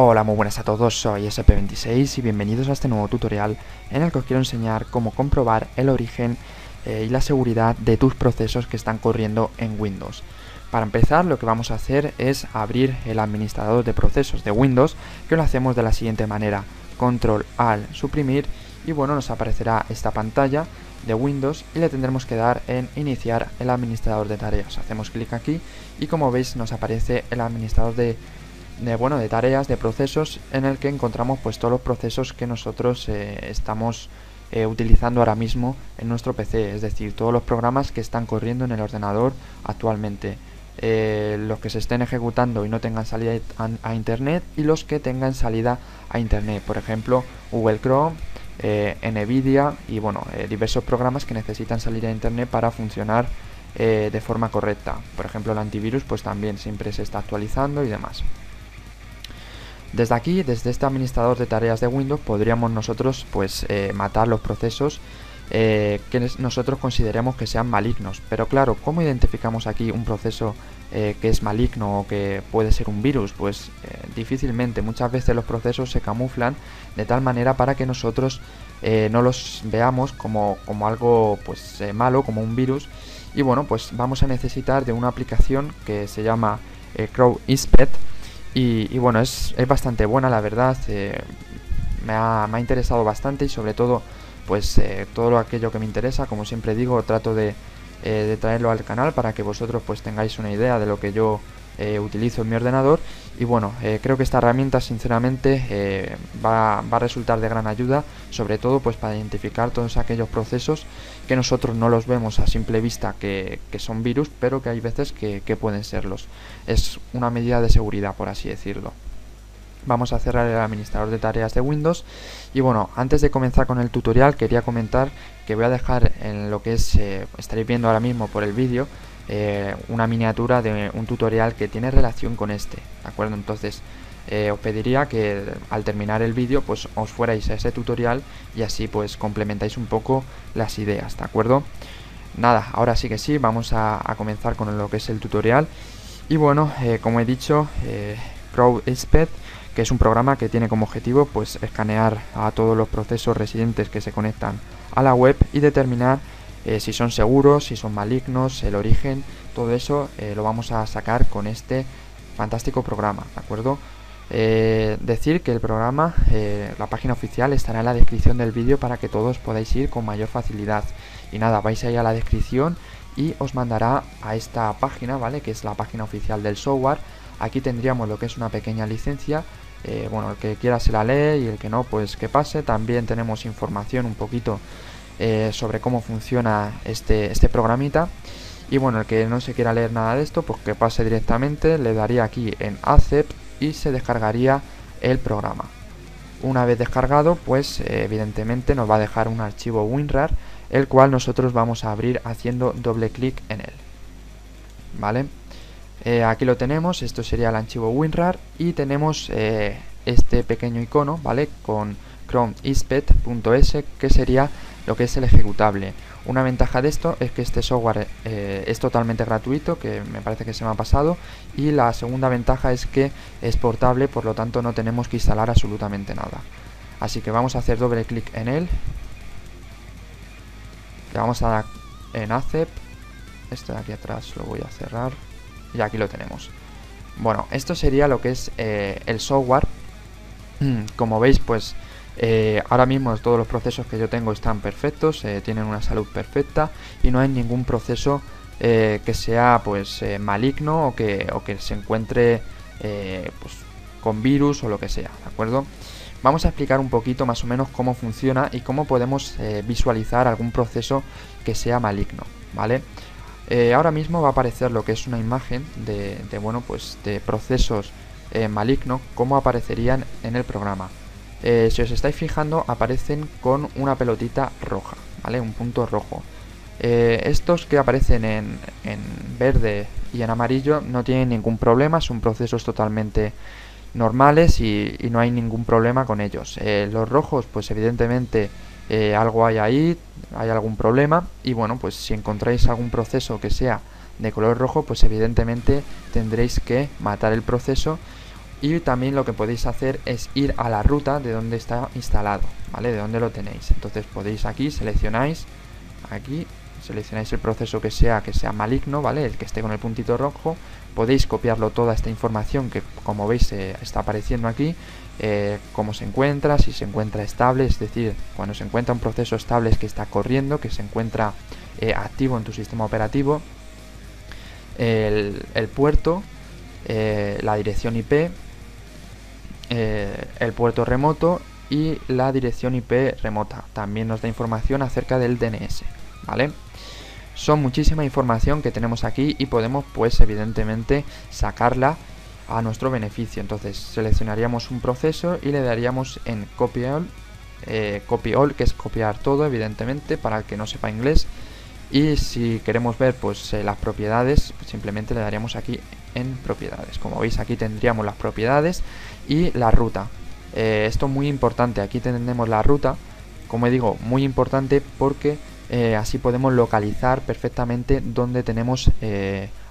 Hola, muy buenas a todos, soy SP26 y bienvenidos a este nuevo tutorial en el que os quiero enseñar cómo comprobar el origen y la seguridad de tus procesos que están corriendo en Windows. Para empezar, lo que vamos a hacer es abrir el administrador de procesos de Windows, que lo hacemos de la siguiente manera: control al suprimir, y bueno, nos aparecerá esta pantalla de Windows y le tendremos que dar en iniciar el administrador de tareas. Hacemos clic aquí y como veis nos aparece el administrador de tareas, de procesos, en el que encontramos pues todos los procesos que nosotros estamos utilizando ahora mismo en nuestro PC, es decir, todos los programas que están corriendo en el ordenador actualmente, los que se estén ejecutando y no tengan salida a internet y los que tengan salida a internet, por ejemplo Google Chrome, Nvidia y bueno, diversos programas que necesitan salir a internet para funcionar de forma correcta. Por ejemplo, el antivirus pues también siempre se está actualizando y demás. Desde aquí, desde este administrador de tareas de Windows, podríamos nosotros pues matar los procesos que nosotros consideremos que sean malignos. Pero claro, ¿cómo identificamos aquí un proceso que es maligno o que puede ser un virus? Pues difícilmente. Muchas veces los procesos se camuflan de tal manera para que nosotros no los veamos como algo pues malo, como un virus. Y bueno, pues vamos a necesitar de una aplicación que se llama CrowdInspect. Y bueno, es bastante buena, la verdad. Me ha interesado bastante y sobre todo pues todo aquello que me interesa, como siempre digo, trato de traerlo al canal para que vosotros pues tengáis una idea de lo que yo utilizo en mi ordenador. Y bueno, creo que esta herramienta sinceramente va a resultar de gran ayuda, sobre todo pues para identificar todos aquellos procesos que nosotros no los vemos a simple vista que son virus, pero que hay veces que pueden serlos. Es una medida de seguridad, por así decirlo. Vamos a cerrar el administrador de tareas de Windows y bueno, antes de comenzar con el tutorial quería comentar que voy a dejar en lo que es, estaréis viendo ahora mismo por el vídeo, una miniatura de un tutorial que tiene relación con este, ¿de acuerdo? Entonces os pediría que al terminar el vídeo pues os fuerais a ese tutorial y así pues complementáis un poco las ideas, ¿de acuerdo? Nada, ahora sí que sí, vamos a comenzar con lo que es el tutorial y bueno, como he dicho, CrowdInspect, que es un programa que tiene como objetivo pues escanear a todos los procesos residentes que se conectan a la web y determinar si son seguros, si son malignos, el origen, todo eso lo vamos a sacar con este fantástico programa, ¿de acuerdo? Decir que el programa, la página oficial estará en la descripción del vídeo para que todos podáis ir con mayor facilidad. Y nada, vais ahí a la descripción y os mandará a esta página, ¿vale? Que es la página oficial del software. Aquí tendríamos lo que es una pequeña licencia. Bueno, el que quiera se la lee y el que no, pues que pase. También tenemos información un poquito sobre cómo funciona este programita. Y bueno, el que no se quiera leer nada de esto, pues que pase directamente. Le daría aquí en Accept y se descargaría el programa. Una vez descargado, pues evidentemente nos va a dejar un archivo WinRAR, el cual nosotros vamos a abrir haciendo doble clic en él, ¿vale? Aquí lo tenemos, esto sería el archivo WinRAR y tenemos este pequeño icono, ¿vale? Con CrowdInspect.s, que sería lo que es el ejecutable. Una ventaja de esto es que este software es totalmente gratuito, que me parece que se me ha pasado, y la segunda ventaja es que es portable, por lo tanto no tenemos que instalar absolutamente nada. Así que vamos a hacer doble clic en él, le vamos a dar en Accept, este de aquí atrás lo voy a cerrar. Y aquí lo tenemos. Bueno, esto sería lo que es el software. Como veis, pues ahora mismo todos los procesos que yo tengo están perfectos, tienen una salud perfecta y no hay ningún proceso que sea pues maligno o que se encuentre pues, con virus o lo que sea, ¿de acuerdo? Vamos a explicar un poquito más o menos cómo funciona y cómo podemos visualizar algún proceso que sea maligno, ¿vale? Ahora mismo va a aparecer lo que es una imagen bueno, pues de procesos malignos, como aparecerían en el programa. Si os estáis fijando, aparecen con una pelotita roja, ¿vale? Un punto rojo. Estos que aparecen en verde y en amarillo no tienen ningún problema, son procesos totalmente normales y no hay ningún problema con ellos. Los rojos, pues evidentemente algo hay ahí, hay algún problema y bueno, pues si encontráis algún proceso que sea de color rojo, pues evidentemente tendréis que matar el proceso Y también lo que podéis hacer es ir a la ruta de donde está instalado, ¿vale? De donde lo tenéis. Entonces podéis aquí, seleccionáis, aquí, seleccionáis el proceso que sea maligno, ¿vale? El que esté con el puntito rojo. Podéis copiarlo toda esta información que, como veis, está apareciendo aquí. Cómo se encuentra, si se encuentra estable, es decir, cuando se encuentra un proceso estable es que está corriendo, que se encuentra activo en tu sistema operativo. El puerto, la dirección IP, el puerto remoto y la dirección IP remota. También nos da información acerca del DNS, ¿vale? Son muchísima información que tenemos aquí y podemos, pues, evidentemente, sacarla a nuestro beneficio. Entonces seleccionaríamos un proceso y le daríamos en copy all, que es copiar todo, evidentemente, para el que no sepa inglés. Y si queremos ver, pues, las propiedades, pues simplemente le daríamos aquí en propiedades. Como veis, aquí tendríamos las propiedades y la ruta. Esto es muy importante, aquí tenemos la ruta, como digo, muy importante, porque así podemos localizar perfectamente dónde tenemos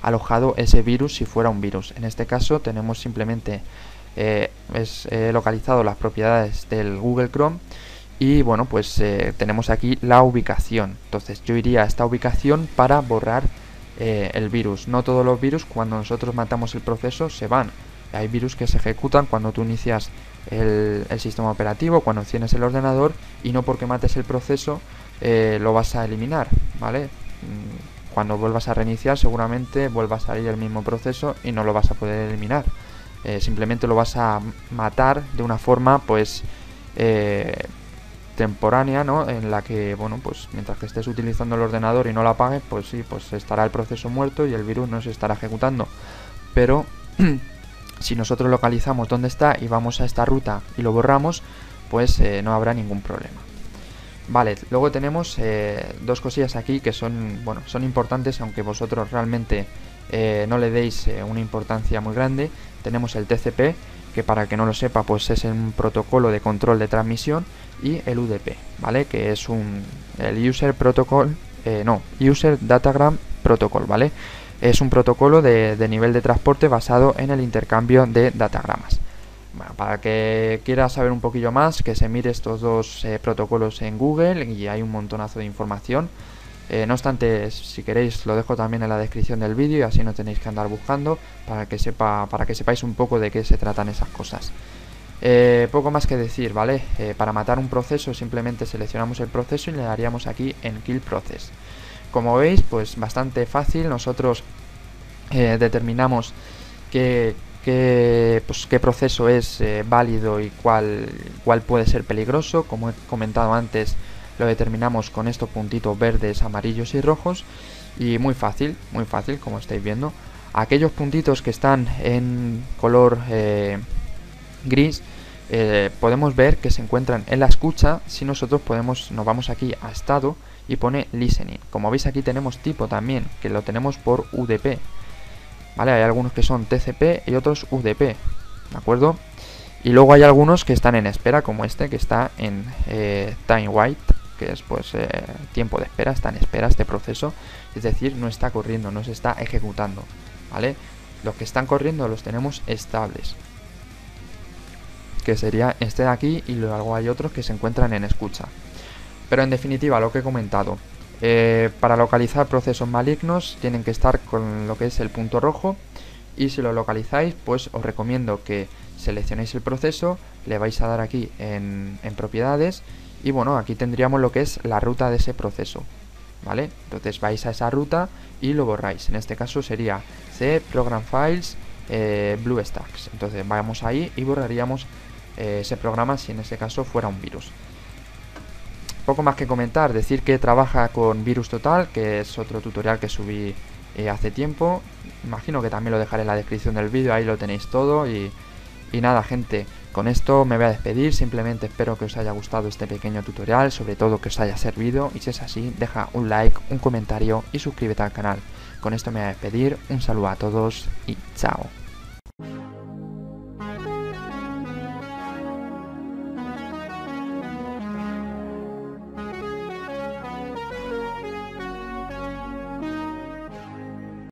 alojado ese virus, si fuera un virus. En este caso tenemos simplemente localizado las propiedades del Google Chrome. Y bueno, pues tenemos aquí la ubicación. Entonces yo iría a esta ubicación para borrar el virus. No todos los virus, cuando nosotros matamos el proceso, se van. Hay virus que se ejecutan cuando tú inicias el sistema operativo, cuando tienes el ordenador, y no porque mates el proceso lo vas a eliminar, ¿vale? Cuando vuelvas a reiniciar, seguramente vuelva a salir el mismo proceso y no lo vas a poder eliminar. Simplemente lo vas a matar de una forma, pues, temporánea, ¿no? En la que, bueno, pues mientras que estés utilizando el ordenador y no lo apagues, pues sí, pues estará el proceso muerto y el virus no se estará ejecutando. Pero si nosotros localizamos dónde está y vamos a esta ruta y lo borramos, pues no habrá ningún problema. Vale, luego tenemos dos cosillas aquí que son, bueno, son importantes, aunque vosotros realmente no le deis una importancia muy grande. Tenemos el TCP, que para el que no lo sepa, pues es un protocolo de control de transmisión, y el UDP, ¿vale? Que es el User Datagram Protocol, ¿vale? Es un protocolo de nivel de transporte basado en el intercambio de datagramas. Bueno, para el que quiera saber un poquillo más, que se mire estos dos protocolos en Google, y hay un montonazo de información. No obstante, si queréis, lo dejo también en la descripción del vídeo, y así no tenéis que andar buscando, para que sepáis un poco de qué se tratan esas cosas. Poco más que decir, ¿vale? Para matar un proceso simplemente seleccionamos el proceso y le daríamos aquí en Kill Process. Como veis, pues bastante fácil. Nosotros determinamos qué proceso es válido y cuál puede ser peligroso. Como he comentado antes, lo determinamos con estos puntitos verdes, amarillos y rojos. Y muy fácil, como estáis viendo. Aquellos puntitos que están en color gris, podemos ver que se encuentran en la escucha. Si nosotros nos vamos aquí a estado y pone listening. Como veis, aquí tenemos tipo también, que lo tenemos por UDP, ¿vale? Hay algunos que son TCP y otros UDP, ¿de acuerdo? Y luego hay algunos que están en espera, como este que está en time wait, que es, pues, tiempo de espera. Está en espera este proceso, es decir, no está corriendo, no se está ejecutando, ¿vale? Los que están corriendo los tenemos estables, que sería este de aquí, y luego hay otros que se encuentran en escucha. Pero en definitiva, lo que he comentado, para localizar procesos malignos tienen que estar con lo que es el punto rojo, y si lo localizáis, pues os recomiendo que seleccionéis el proceso, le vais a dar aquí en propiedades, y bueno, aquí tendríamos lo que es la ruta de ese proceso, ¿vale? Entonces vais a esa ruta y lo borráis. En este caso sería C, Program Files, BlueStacks. Entonces vamos ahí y borraríamos ese programa si en ese caso fuera un virus. Poco más que comentar, decir que trabaja con Virus Total, que es otro tutorial que subí hace tiempo. Imagino que también lo dejaré en la descripción del vídeo, ahí lo tenéis todo. Y nada, gente, con esto me voy a despedir. Simplemente espero que os haya gustado este pequeño tutorial, sobre todo que os haya servido, y si es así, deja un like, un comentario y suscríbete al canal. Con esto me voy a despedir, un saludo a todos y chao.